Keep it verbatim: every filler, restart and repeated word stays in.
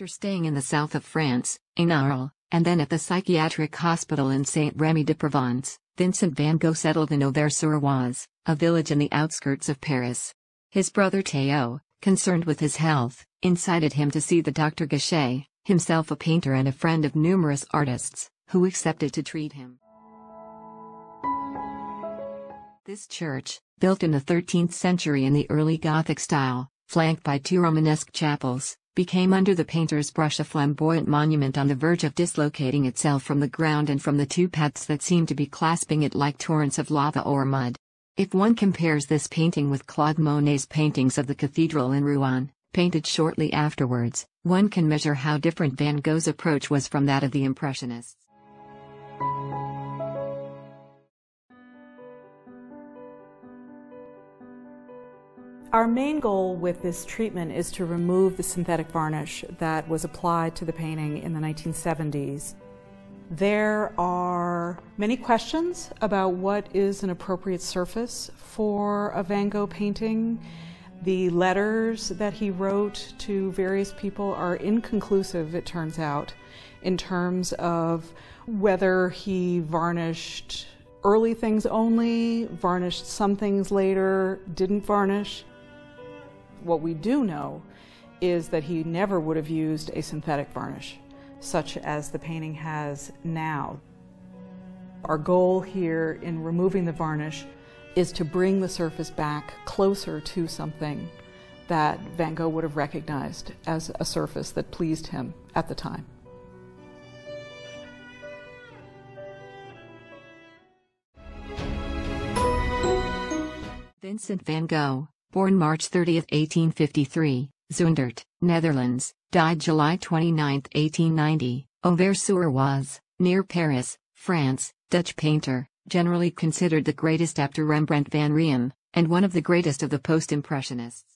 after staying in the south of France, in Arles, and then at the psychiatric hospital in Saint-Rémy-de-Provence, Vincent van Gogh settled in Auvers-sur-Oise, a village in the outskirts of Paris. His brother Théo, concerned with his health, incited him to see the Doctor Gachet, himself a painter and a friend of numerous artists, who accepted to treat him. This church, built in the thirteenth century in the early Gothic style, flanked by two Romanesque chapels, became under the painter's brush a flamboyant monument on the verge of dislocating itself from the ground and from the two paths that seemed to be clasping it like torrents of lava or mud. If one compares this painting with Claude Monet's paintings of the cathedral in Rouen, painted shortly afterwards, one can measure how different Van Gogh's approach was from that of the Impressionists. Our main goal with this treatment is to remove the synthetic varnish that was applied to the painting in the nineteen seventies. There are many questions about what is an appropriate surface for a Van Gogh painting. The letters that he wrote to various people are inconclusive, it turns out, in terms of whether he varnished early things only, varnished some things later, didn't varnish. What we do know is that he never would have used a synthetic varnish, such as the painting has now. Our goal here in removing the varnish is to bring the surface back closer to something that Van Gogh would have recognized as a surface that pleased him at the time. Vincent van Gogh, born March thirtieth, eighteen fifty-three, Zundert, Netherlands, died July twenty-ninth, eighteen ninety, Auvers-sur-Oise, near Paris, France, Dutch painter, generally considered the greatest after Rembrandt van Rijn, and one of the greatest of the post-Impressionists.